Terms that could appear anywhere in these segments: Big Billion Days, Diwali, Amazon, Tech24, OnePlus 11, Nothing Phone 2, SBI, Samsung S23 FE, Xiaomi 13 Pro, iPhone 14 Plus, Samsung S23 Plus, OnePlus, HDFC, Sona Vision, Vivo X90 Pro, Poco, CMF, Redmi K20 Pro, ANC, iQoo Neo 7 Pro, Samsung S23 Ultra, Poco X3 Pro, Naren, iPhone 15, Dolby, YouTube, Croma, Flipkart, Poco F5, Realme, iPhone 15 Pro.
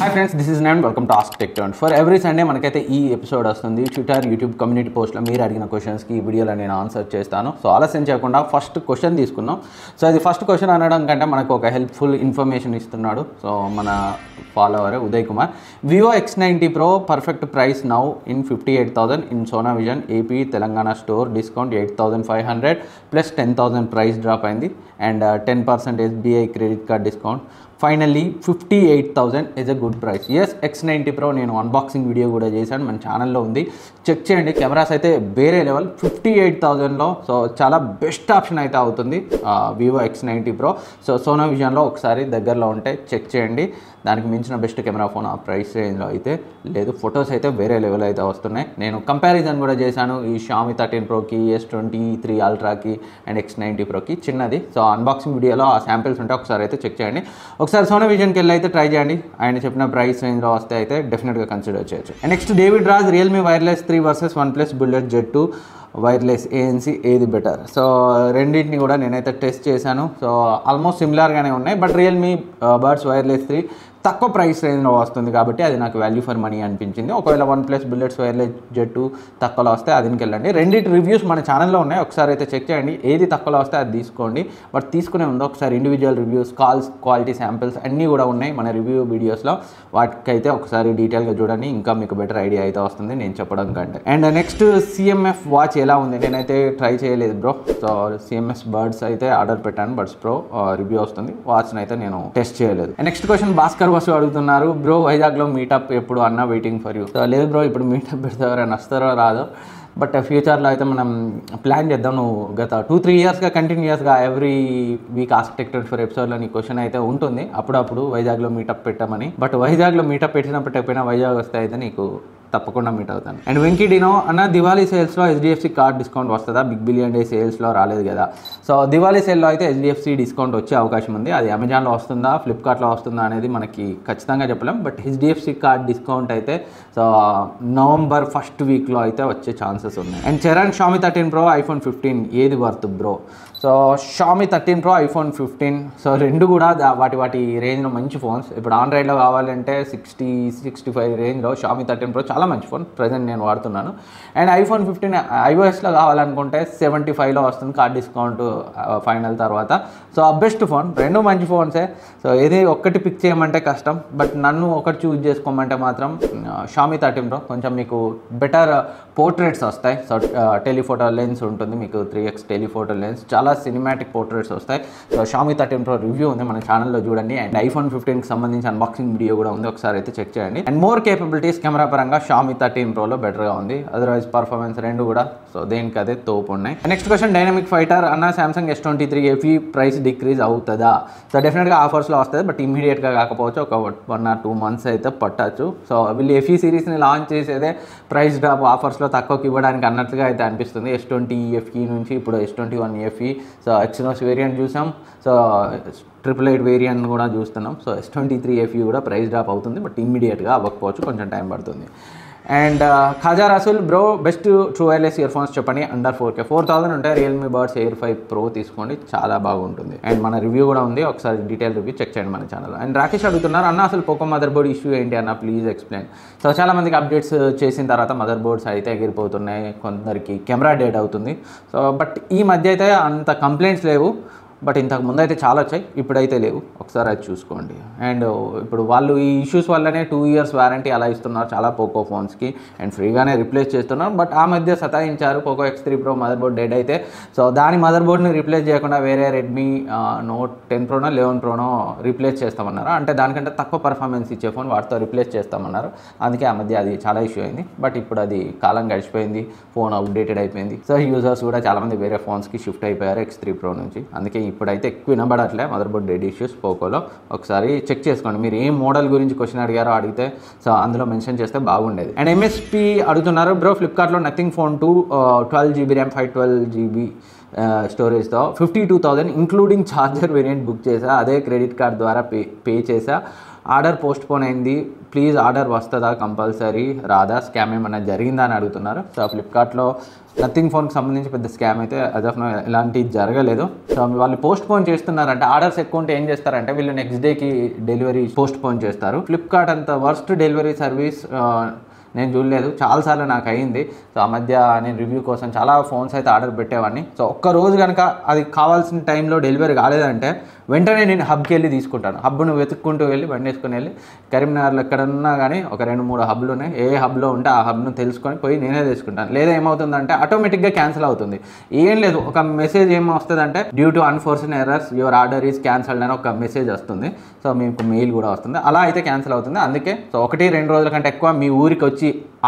Hi friends, this is Naren. Welcome to Ask Tech24. Every Sunday మనకైతే ఈ episode వస్తుంది. Twitter, YouTube community post లో మీరు అడిగిన questions కి ఈ వీడియోలో నేను ఆన్సర్ చేస్తాను. సో ఆలస్యం చేయకుండా ఫస్ట్ క్వశ్చన్ తీసుకున్నాం. సో అది ఫస్ట్ క్వశ్చన్ అనడం కంటే మనకు ఒక హెల్ప్ఫుల్ ఇన్ఫర్మేషన్ ఇస్తున్నాడు. సో మన follower Uday Kumar. Vivo X90 Pro perfect price now in 58,000 in Sona Vision AP Telangana store discount 8,500 plus 10,000 price drop అయింది and 10% SBI credit card discount. Finally 58,000 is a good price. Yes, X90 Pro నేను unboxing video కూడా చేశాను, మన ఛానల్లో ఉంది, check చేయండి. Cameras అయితే వేరే లెవెల్. 58,000లో సో చాలా బెస్ట్ ఆప్షన్ అయితే అవుతుంది వివో X90 Pro. సో సోనా విజన్లో ఒకసారి దగ్గరలో ఉంటే చెక్ చేయండి, దానికి మించిన బెస్ట్ కెమెరా ఫోన్ ఆ ప్రైస్ రేంజ్లో అయితే లేదు. ఫొటోస్ అయితే వేరే లెవెల్ అయితే వస్తున్నాయి. నేను కంపారిజన్ కూడా చేశాను ఈ Xiaomi 13 Proకి, S23 Ultraకి అండ్ X90 Proకి చిన్నది. సో అన్బాక్సింగ్ వీడియోలో ఆ శాంపిల్స్ ఉంటే ఒకసారి అయితే చెక్ చేయండి. ఒకసారి సోనా విజన్కి వెళ్ళి అయితే ట్రై చేయండి. ఆయన చెప్పిన ప్రైస్ రేంజ్లో వస్తే అయితే డెఫినెట్గా కన్సిడర్ చేయొచ్చు. Next David Raj, Realme wireless 3 versus OnePlus bullet Z2 wireless ANC ఏది బెటర్? సో రెండింటిని కూడా నేనైతే టెస్ట్ చేశాను. సో ఆల్మోస్ట్ సిమిలర్గానే ఉన్నాయి, బట్ రియల్మీ బడ్స్ వైర్లెస్ 3 తక్కువ ప్రైస్ రేంజ్లో వస్తుంది కాబట్టి అది నాకు వాల్యూ ఫర్ మనీ అనిపించింది. ఒకవేళ OnePlus బుల్లెట్స్ వైర్లెస్ Z2 తక్కువలో వస్తే అదికి వెళ్ళండి. రెండింటి రివ్యూస్ మన ఛానల్లో ఉన్నాయి, ఒకసారి అయితే చెక్ చేయండి. ఏది తక్కువలో వస్తే అది తీసుకోండి, బట్ తీసుకునే ఉందో ఒకసారి individual reviews, calls, quality samples అన్నీ కూడా ఉన్నాయి మన రివ్యూ వీడియోస్లో, వాటికైతే ఒకసారి డీటెయిల్గా చూడండి. ఇంకా మీకు బెటర్ ఐడియా అయితే వస్తుంది నేను చెప్పడం కంటే. అండ్ నెక్స్ట్ CMF వాచ్ ఎలా ఉంది? నేనైతే ట్రై చేయలేదు బ్రో. సో CMF బర్డ్స్ అయితే ఆర్డర్ పెట్టాను, బర్డ్స్ ప్రో రివ్యూ వస్తుంది, వాచ్ని అయితే నేను టెస్ట్ చేయలేదు. నెక్స్ట్ క్వశ్చన్ భాస్కర్ వసు అడుగుతున్నారు, బ్రో వైజాగ్లో మీటప్ ఎప్పుడు అన్న, వెయిటింగ్ ఫర్ యూ. సో లేదు బ్రో, ఇప్పుడు మీటప్ పెడితే ఎవరైనా వస్తారో రాదో, బట్ ఫ్యూచర్లో అయితే మనం ప్లాన్ చేద్దాం. నువ్వు గత 2-3 ఇయర్స్గా కంటిన్యూస్గా ఎవ్రీ వీక్ ఆస్క్ టెక్24 ఎపిసోడ్లో నీ క్వశ్చన్ అయితే ఉంటుంది, అప్పుడప్పుడు వైజాగ్లో మీటప్ పెట్టామని. బట్ వైజాగ్లో మీటప్ పెట్టినప్పటికైనా వైజాగ్ వస్తే అయితే నీకు తప్పకుండా మీట్ అవుతాను. అండ్ వెంకీ డినో అన్న, దివాళీ సేల్స్లో HDFC కార్డ్ డిస్కౌంట్ వస్తుందా? బిగ్ బిలియన్ డే సేల్స్లో రాలేదు కదా. సో దివాళీ సేల్లో అయితే HDFC డిస్కౌంట్ వచ్చే అవకాశం ఉంది. అది అమెజాన్లో వస్తుందా, ఫ్లిప్కార్ట్లో వస్తుందా అనేది మనకి ఖచ్చితంగా చెప్పలేం, బట్ HDFC కార్డ్ డిస్కౌంట్ అయితే సో November 1st వీక్లో అయితే వచ్చే ఛాన్సెస్ ఉన్నాయి. And Charan, Xiaomi 13 Pro iPhone 15 ఏది worth bro? So Xiaomi 13 Pro iPhone 15, so రెండు కూడా వాటి రేంజ్లో మంచి ఫోన్స్. ఇప్పుడు ఆండ్రాయిడ్లో కావాలంటే 65 రేంజ్లో Xiaomi 13 Pro చాలా మంచి ఫోన్, ప్రజెంట్ నేను వాడుతున్నాను. అండ్ iPhone 15 iOSలో కావాలనుకుంటే 75లో వస్తుంది కార్డ్ డిస్కౌంట్ ఫైనల్ తర్వాత. సో ఆ బెస్ట్ ఫోన్, రెండు మంచి ఫోన్సే. సో ఏది ఒక్కటి పిక్ చేయమంటే కష్టం, బట్ నన్ను ఒకటి చూజ్ చేసుకోమంటే మాత్రం Xiaomi 13 Pro కొంచెం మీకు బెటర్ పోర్ట్రేట్స్ వస్తాయి. సో టెలిఫోటో లెన్స్ ఉంటుంది మీకు, 3x టెలిఫోటో లెన్స్, చాలా సినిమాటిక్ పోర్ట్రేట్స్ వస్తాయి. సో Xiaomi 13 Pro రివ్యూ ఉంది మన ఛానల్లో చూడండి. అండ్ iPhone 15కి సంబంధించి అన్బాక్సింగ్ వీడియో కూడా ఉంది, ఒకసారి అయితే చెక్ చేయండి. అండ్ మోర్ కేపబిలిటీస్ కెమెరా పరంగా Xiaomi 13 Proలో బెటర్గా ఉంది, అదర్వైజ్ పర్ఫార్మెన్స్ రెండు కూడా సో దేనికి అదే తోపు ఉన్నాయి. నెక్స్ట్ క్వశ్చన్ డైనమిక్ ఫైటర్ అన్న, Samsung S23 FE price decrease అవుతుందా? సో డెఫినెట్గా ఆఫర్స్లో వస్తుంది, బట్ ఇమీడియట్గా కాకపోవచ్చు, ఒక 1-2 మంత్స్ అయితే పట్టచ్చు. సో వీళ్ళు FE సిరీస్ని లాంచ్ చేసేదే ప్రైస్ డ్రాప్ ఆఫర్స్లో తక్కువకి ఇవ్వడానికి అన్నట్టుగా అయితే అనిపిస్తుంది. S20 FE నుంచి ఇప్పుడు S21 FE, so Exynos variant చూసాం, సో 888 వేరియంట్ కూడా చూస్తున్నాం. సో S23 FE కూడా ప్రైస్ డ్రాప్ అవుతుంది, బట్ ఇమ్మీడియట్గా అవ్వకపోవచ్చు, కొంచెం టైం పడుతుంది. And Khaja Rasool, bro best true wireless earphones చెప్పండి అండర్ 4,000 ఉంటాయి, రియల్మీ బడ్స్ Air 5 Pro తీసుకోండి, చాలా బాగుంటుంది. అండ్ మన రివ్యూ కూడా ఉంది, ఒకసారి డీటెయిల్ రివ్యూ చెక్ చేయండి మన ఛానల్. అండ్ రాకేష్ అడుగుతున్నారు అన్న, అసలు పోకో మదర్ బోర్డ్ ఇష్యూ ఏంటి అన్న, ప్లీజ్ ఎక్స్ప్లెయిన్. సో చాలామందికి అప్డేట్స్ చేసిన తర్వాత మదర్ బోర్డ్స్ అయితే ఎగిరిపోతున్నాయి, కొందరికి కెమెరా డెడ్ అవుతుంది. సో బట్ ఈ మధ్య అయితే అంత కంప్లైంట్స్ లేవు, బట్ ఇంతకు ముందు అయితే చాలా వచ్చాయి, ఇప్పుడైతే లేవు, ఒకసారి అది చూసుకోండి. అండ్ ఇప్పుడు వాళ్ళు ఈ ఇష్యూస్ వల్లనే 2 years వారంటీ అలా ఇస్తున్నారు చాలా పోకో ఫోన్స్కి, అండ్ ఫ్రీగానే రీప్లేస్ చేస్తున్నారు. బట్ ఆ మధ్య సతాయించారు Poco X3 Pro mother board dead అయితే, సో దాని మదర్ బోర్డ్ని రీప్లేస్ చేయకుండా వేరే Redmi Note 10 Proనో 11 Proనో రీప్లేస్ చేస్తామన్నారు, అంటే దానికంటే తక్కువ పర్ఫార్మెన్స్ ఇచ్చే ఫోన్ వాటితో రీప్లేస్ చేస్తామన్నారు. అందుకే ఆ మధ్య అది చాలా ఇష్యూ అయింది, బట్ ఇప్పుడు అది కాలం గడిచిపోయింది, ఫోన్ అప్డేటెడ్ అయిపోయింది. సో యూజర్స్ కూడా చాలామంది వేరే ఫోన్స్కి షిఫ్ట్ అయిపోయారు X3 Pro నుంచి, అందుకే ఇప్పుడైతే ఎక్కువ వినబడట్లే మదర్ బోర్డ్ డెడ్ ఇష్యూస్ పోకోలో. ఒకసారి చెక్ చేసుకోండి, మీరు ఏ మోడల్ గురించి క్వశ్చన్ అడిగారో అడిగితే సో అందులో మెన్షన్ చేస్తే బాగుండేది. అండ్ MSP అడుగుతున్నారు, బ్రో ఫ్లిప్కార్ట్లో Nothing Phone 2 12GB RAM 512GB స్టోరేజ్తో 52,000 ఇంక్లూడింగ్ ఛార్జర్ వేరియంట్ బుక్ చేసా, అదే క్రెడిట్ కార్డ్ ద్వారా పే చేసా, ఆర్డర్ పోస్ట్ పోన్ అయింది, please order vastada compulsory rather scam emana jarigindani adugutunnaru. So Flipkart lo Nothing Phone ki sambandhinchi pedda scam aithe as of now elanti jaragaledu. So vallu postpone chestunnarante ante orders ekku unte em chestarante villu next day ki delivery postpone chestaru. Flipkart anta worst delivery service నేను చూడలేదు, చాలాసార్లు నాకు అయింది. So ఆ మధ్య నేను review కోసం చాలా ఫోన్స్ అయితే ఆర్డర్ పెట్టేవాడిని. సో ఒక్క రోజు కనుక అది కావాల్సిన టైంలో డెలివరీ కాలేదంటే వెంటనే నేను హబ్కి వెళ్ళి తీసుకుంటాను. హబ్ నువ్వు వెతుక్కుంటూ వెళ్ళి బండి వేసుకుని వెళ్ళి కరీంనగర్లో ఎక్కడన్నా కానీ ఒక 2-3 హబ్లు ఉన్నాయి. ఏ హబ్లో ఉంటే ఆ హబ్ను తెలుసుకొని పోయి నేనే తీసుకుంటాను. లేదా ఏమవుతుందంటే ఆటోమేటిక్గా క్యాన్సిల్ అవుతుంది. ఏం లేదు, ఒక మెసేజ్ ఏం వస్తుందంటే due to unfortunate errors your order is cancelled అని ఒక మెసేజ్ వస్తుంది. సో మీకు మెయిల్ కూడా వస్తుంది. అలా అయితే క్యాన్సిల్ అవుతుంది. అందుకే సో 1-2 రోజుల కంటే ఎక్కువ మీ ఊరికి వచ్చి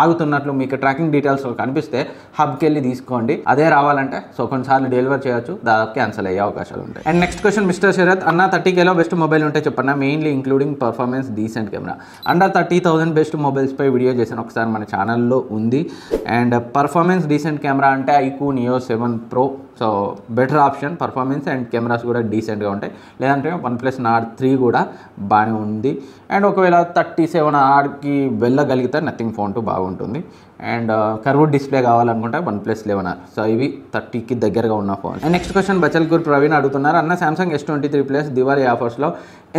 ఆగుతున్నట్లు మీకు ట్రాకింగ్ డీటెయిల్స్ కనిపిస్తే హబ్కి వెళ్ళి తీసుకోండి. అదే రావాలంటే సో కొన్నిసార్లు డెలివర్ చేయొచ్చు, దాదాపు క్యాన్సిల్ అయ్యే అవకాశాలు ఉంటాయి. And next question mister Sharath అన్న, 30Kలో బెస్ట్ మొబైల్ ఉంటే చెప్పన్నా, mainly including performance, decent camera. Under 30,000 best mobiles పై వీడియో చేసిన ఒకసారి మన ఛానల్లో ఉంది. అండ్ పర్ఫార్మెన్స్ డీసెంట్ కెమెరా అంటే iQoo Neo 7 Pro. So better option, performance and cameras కూడా డీసెంట్గా ఉంటాయి. లేదంటే OnePlus Nord 3 కూడా బాగానే ఉంది. అండ్ ఒకవేళ 37Rకి వెళ్ళగలిగితే నథింగ్ ఫోన్ 2 బాగుంటుంది. అండ్ కర్వ్ డిస్ప్లే కావాలనుకుంటే OnePlus 11R. సో ఇవి 30కి దగ్గరగా ఉన్న phone. And next question Bachalkur Praveen అడుగుతున్నారు, అన్న Samsung S23 Plus దివాళీ ఆఫర్స్లో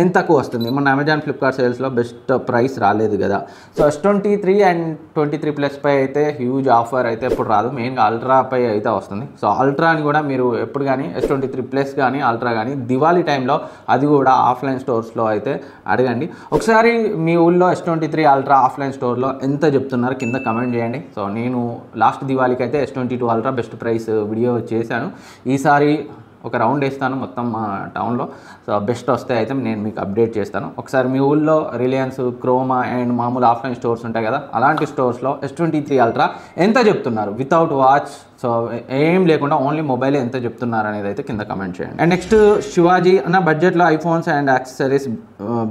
ఎంత తక్కువ వస్తుంది? మన అమెజాన్ ఫ్లిప్కార్ట్ సేల్స్లో బెస్ట్ ప్రైస్ రాలేదు కదా. సో S23 అండ్ 23 Plus పై అయితే హ్యూజ్ ఆఫర్ అయితే ఇప్పుడు రాదు, మెయిన్గా అల్ట్రా పై అయితే వస్తుంది. సో అల్ట్రాని కూడా మీరు ఎప్పుడు కానీ S23 Plus కానీ అల్ట్రా కానీ దివాళీ టైంలో అది కూడా ఆఫ్లైన్ స్టోర్స్లో అయితే అడగండి. ఒకసారి మీ ఊళ్ళో S23 అల్ట్రా ఆఫ్లైన్ స్టోర్లో ఎంత చెప్తున్నారు కింద కమెంట్ చేయండి. సో నేను లాస్ట్ దివాళీకి అయితే S22 ultra best price video చేశాను. ఈసారి ఒక రౌండ్ వేస్తాను మొత్తం టౌన్లో. సో బెస్ట్ వస్తే అయితే నేను మీకు అప్డేట్ చేస్తాను. ఒకసారి మీ ఊళ్ళో రిలయన్స్, క్రోమా అండ్ మామూలు ఆఫ్లైన్ స్టోర్స్ ఉంటాయి కదా, అలాంటి స్టోర్స్లో S23 అల్ట్రా ఎంత చెప్తున్నారు వితౌట్ వాచ్, సో ఏం లేకుండా ఓన్లీ మొబైల్ ఎంత చెప్తున్నారు అనేది అయితే కింద కమెంట్ చేయండి. అండ్ నెక్స్ట్ శివాజీ అన్న, బడ్జెట్లో ఐఫోన్స్ అండ్ యాక్సెసరీస్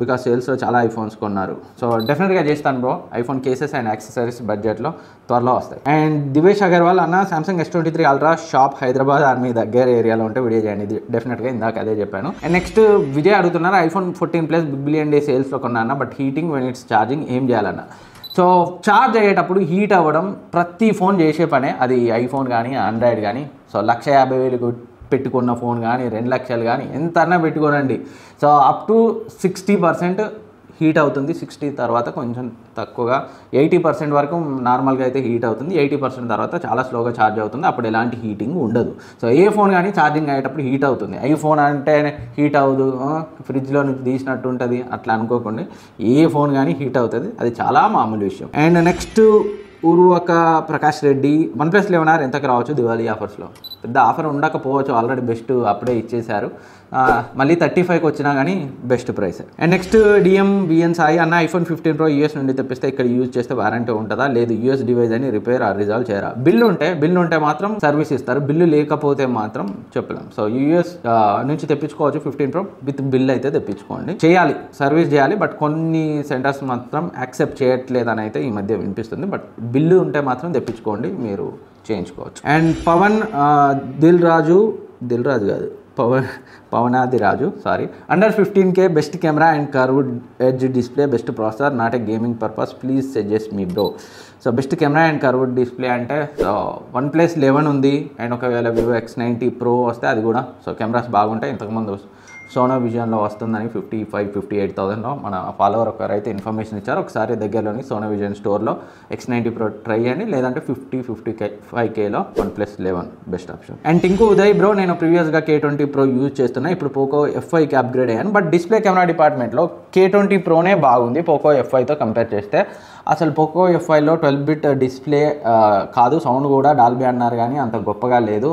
బికాస్ సేల్స్లో చాలా ఐఫోన్స్ కొన్నారు. సో డెఫినెట్గా చేస్తాను bro, iPhone cases and accessories బడ్జెట్లో త్వరలో వస్తాయి. అండ్ దివేష్ అగర్వాల్ అన్న, Samsung S23 ultra shop Hyderabad army దగ్గర ఏరియాలో ఉంటే వీడియో చేయండి. డెఫినెట్గా ఇందాక అదే చెప్పాను. అండ్ నెక్స్ట్ విజయ్ అడుగుతున్నారు, iPhone 14 Plus big billion day సేల్స్లో కొన్నాను, but heating when it's charging ఏం చేయాలన్న? సో ఛార్జ్ అయ్యేటప్పుడు హీట్ అవ్వడం ప్రతి ఫోన్ చేసే పనే, అది ఐఫోన్ కానీ ఆండ్రాయిడ్ కానీ. సో 1,50,000 పెట్టుకున్న ఫోన్ కానీ 2,00,000 కానీ ఎంతన్నా పెట్టుకోనండి, సో అప్ టు 60% హీట్ అవుతుంది. 60 తర్వాత కొంచెం తక్కువగా 80% వరకు నార్మల్గా అయితే హీట్ అవుతుంది. 80% తర్వాత చాలా స్లోగా ఛార్జ్ అవుతుంది, అప్పుడు ఎలాంటి హీటింగ్ ఉండదు. సో ఏ ఫోన్ కానీ ఛార్జింగ్ అయ్యేటప్పుడు హీట్ అవుతుంది. ఐఫోన్ అంటే హీట్ అవ్వదు, ఫ్రిడ్జ్లో నుంచి తీసినట్టు ఉంటుంది అట్లా అనుకోకండి. ఏ ఫోన్ కానీ హీట్ అవుతుంది, అది చాలా మామూలు విషయం. And next Urvaka Prakash Reddy, OnePlus 11R ఎంతకు రావచ్చు దివాళీ ఆఫర్స్లో? పెద్ద ఆఫర్ ఉండకపోవచ్చు, ఆల్రెడీ బెస్ట్ అప్పుడే ఇచ్చేశారు. మళ్ళీ 35కి వచ్చినా కానీ best price. And next DMVN Sai అన్న, iPhone 15 Pro US నుండి తెప్పిస్తే ఇక్కడ యూజ్ చేస్తే వారంటీ ఉంటుందా? లేదు, US డివైస్ అని రిపేర్ ఆర్ రిజాల్వ్ చేయరా? బిల్లు ఉంటే మాత్రం సర్వీస్ ఇస్తారు, బిల్లు లేకపోతే మాత్రం చెప్పలేం. సో US నుంచి తెప్పించుకోవచ్చు, 15 Pro విత్ బిల్ అయితే తెప్పించుకోండి. చేయాలి, సర్వీస్ చేయాలి, బట్ కొన్ని సెంటర్స్ మాత్రం యాక్సెప్ట్ చేయట్లేదని అయితే ఈ మధ్య వినిపిస్తుంది. బట్ బిల్లు ఉంటే మాత్రం తెప్పించుకోండి, మీరు చేయించుకోవచ్చు. And Pavanadiraju sorry, under 15K best camera and curved edge display, best processor, not a gaming purpose, please suggest me bro. So best camera and curved display అంటే సో OnePlus 11 ఉంది. అండ్ ఒకవేళ Vivo X90 Pro వస్తే అది కూడా so cameras బాగుంటాయి. ఇంతకుముందు సోనా విజన్లో వస్తుందని 58,000లో మన ఫాలోవర్ ఒకరైతే ఇన్ఫర్మేషన్ ఇచ్చారు. ఒకసారి దగ్గరలోని సోనా విజన్ స్టోర్లో X90 Pro ట్రై చేయండి, లేదంటే 55Kలో OnePlus 11 best option. And Tinku Uday bro, నేను ప్రీవియస్గా K20 Pro యూజ్ చేస్తున్నా, ఇప్పుడు Poco F5కి అప్గ్రేడ్ అయ్యాను, బట్ డిస్ప్లే కెమెరా డిపార్ట్మెంట్లో K20 Proనే బాగుంది Poco F5తో కంపేర్ చేస్తే. అసలు Poco F5లో 12-bit డిస్ప్లే కాదు, సౌండ్ కూడా డాల్బీ అన్నారు కానీ అంత గొప్పగా లేదు.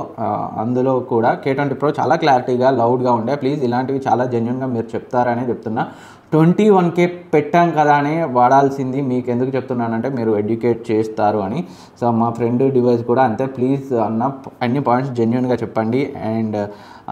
అందులో కూడా K20 Pro చాలా క్లారిటీగా లౌడ్గా ఉండే. ప్లీజ్ ఇలాంటి చాలా జెన్యూన్గా మీరు చెప్తారనే చెప్తున్నా. 21K పెట్టాం కదా అని వాడాల్సింది మీకు ఎందుకు చెప్తున్నానంటే మీరు ఎడ్యుకేట్ చేస్తారు అని. సో మా ఫ్రెండ్ డివైస్ కూడా అంతే. ప్లీజ్ అన్న, అన్ని పాయింట్స్ జెన్యూన్గా చెప్పండి అండ్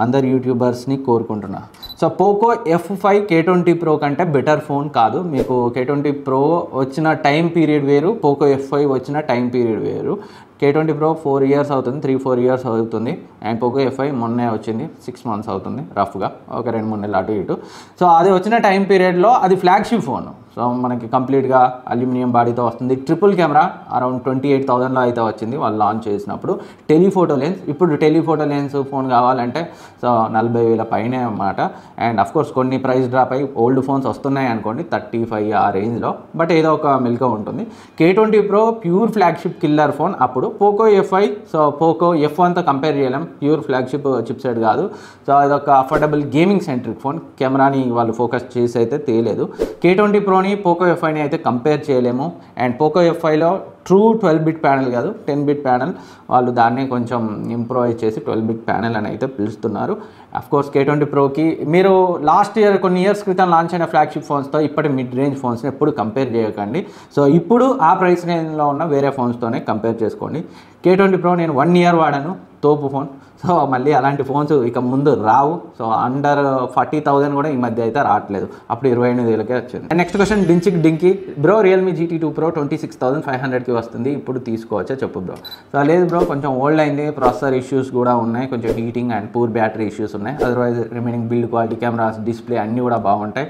అందరు యూట్యూబర్స్ని కోరుకుంటున్నా. So Poco F5 K20 Pro కంటే బెటర్ ఫోన్ కాదు. మీకు K20 Pro వచ్చిన టైం పీరియడ్ వేరు, Poco F5 వచ్చిన టైం పీరియడ్ వేరు. K20 Pro 4 years అవుతుంది, 3-4 years అవుతుంది. అండ్ Poco F5 మొన్నే వచ్చింది, 6 months అవుతుంది రఫ్గా, ఒక 2-3 నెలలు అటు ఇటు. సో అది వచ్చిన టైం పీరియడ్లో అది ఫ్లాగ్షిప్ ఫోన్. సో మనకి కంప్లీట్గా అల్యూమినియం బాడీతో వస్తుంది. ట్రిపుల్ కెమెరా అరౌండ్ 28,000లో అయితే వచ్చింది వాళ్ళు లాంచ్ చేసినప్పుడు. టెలిఫోటో లెన్స్, ఇప్పుడు టెలిఫోటో లెన్స్ ఫోన్ కావాలంటే సో 40,000 పైనే అన్నమాట. అండ్ అఫ్కోర్స్ కొన్ని ప్రైస్ డ్రాప్ అయ్యి ఓల్డ్ ఫోన్స్ వస్తున్నాయి అనుకోండి 35 ఆ రేంజ్లో, బట్ ఏదో ఒక మిల్క ఉంటుంది. K20 Pro pure flagship killer phone. అప్పుడు పోకో F5 సో పోకో F1తో కంపేర్ చేయలేం, ప్యూర్ ఫ్లాగ్షిప్ చిప్సెట్ కాదు. సో అదొక అఫోర్డబుల్ గేమింగ్ సెంట్రిక్ ఫోన్, కెమెరాని వాళ్ళు ఫోకస్ చేసి అయితే తేలేదు. K20 Proని పోకో F5ని అయితే కంపేర్ చేయలేము. అండ్ పోకో F5లో ట్రూ 12-bit ప్యానెల్ కాదు 10-bit ప్యానెల్, వాళ్ళు దాన్ని కొంచెం ఇంప్రూవైజ్ చేసి 12-bit ప్యానెల్ అని అయితే పిలుస్తున్నారు. అఫ్కోర్స్ K20 Proకి మీరు లాస్ట్ ఇయర్ కొన్ని ఇయర్స్ క్రితం లాంచ్ అయిన ఫ్లాగ్షిప్ ఫోన్స్తో ఇప్పటి మిడ్ రేంజ్ ఫోన్స్ని ఎప్పుడు కంపేర్ చేయకండి. సో ఇప్పుడు ఆ ప్రైస్ రేంజ్లో ఉన్న వేరే ఫోన్స్తోనే కంపేర్ చేసుకోండి. K20 Pro నేను 1 year వాడాను, తోపు ఫోన్. సో మళ్ళీ అలాంటి ఫోన్స్ ఇక ముందు రావు. సో అండర్ 40,000 కూడా ఈ మధ్య అయితే రావట్లేదు, అప్పుడు 28,000కే వచ్చింది. Next question డించిక్ డింకి bro, Realme GT2 Pro 26,500కి వస్తుంది, ఇప్పుడు తీసుకోవచ్చా చెప్పు బ్రో. సో లేదు బ్రో, కొంచెం ఓల్డ్ అయింది, ప్రాసెసర్ ఇష్యూస్ కూడా ఉన్నాయి, కొంచెం heating and poor battery issues ఉన్నాయి. Otherwise remaining build quality, cameras, display అన్నీ కూడా బాగుంటాయి.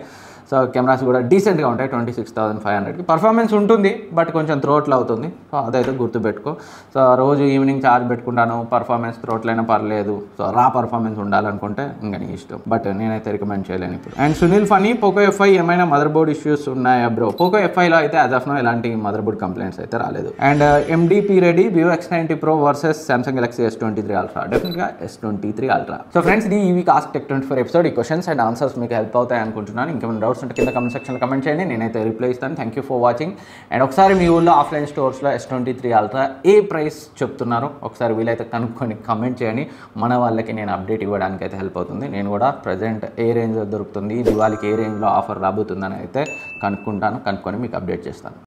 సో కెమెరాస్ కూడా డీసెంట్గా ఉంటాయి. 26,500కి పర్ఫార్మెన్స్ ఉంటుంది, బట్ కొంచెం థ్రోట్లు అవుతుంది. సో అదైతే గుర్తుపెట్టుకో. సో రోజు ఈవినింగ్ ఛార్జ్ పెట్టుకుంటాను, పర్ఫార్మెన్స్ థ్రోట్లు అయినా పర్లేదు. సో రా పర్ఫార్మెన్స్ ఉండాలనుకుంటే ఇంకా నీ ఇష్టం, బట్ నేనైతే రికమెండ్ చేయలేను ఇప్పుడు. And Sunil Phani, Poco F5 ఏమైనా మదర్ బోర్డ్ ఇష్యూస్ ఉన్నాయా బ్రో. పోకో F5లో అయితే యాజ్ ఆఫ్ నో ఎలాంటి మదర్ బోర్డ్ కంప్లైంట్స్ అయితే రాలేదు. And ఎండిపీ Reddy, Vivo X90 Pro versus Samsung Galaxy S23 Ultra. డెఫినెట్గా S23 Ultra. సో ఫ్రెండ్స్, ఇది ఈవీ కాస్ట్ Tech24 ఎపిసోడ్. ఈ క్వశ్చన్స్ అండ్ ఆన్సర్స్ మీకు హెల్ప్ అవుతాయి అనుకుంటున్నాను. ఇంకేమైనా డౌట్స్ అంటే కింద కమెంట్ సెక్షన్లో కమెంట్ చేయండి, నేనైతే రిప్లై ఇస్తాను. Thank you for watching. And ఒకసారి మీ ఊళ్ళో ఆఫ్లైన్ స్టోర్స్లో S23 Ultra ఏ ప్రైస్ చెప్తున్నారు ఒకసారి వీలైతే కనుక్కొని కమెంట్ చేయండి. మన వాళ్ళకి నేను అప్డేట్ ఇవ్వడానికి అయితే హెల్ప్ అవుతుంది. నేను కూడా ప్రజెంట్ ఏ రేంజ్లో దొరుకుతుంది, దివాళికి ఏ రేంజ్లో ఆఫర్ రాబోతుందని అయితే కనుక్కొని మీకు అప్డేట్ చేస్తాను.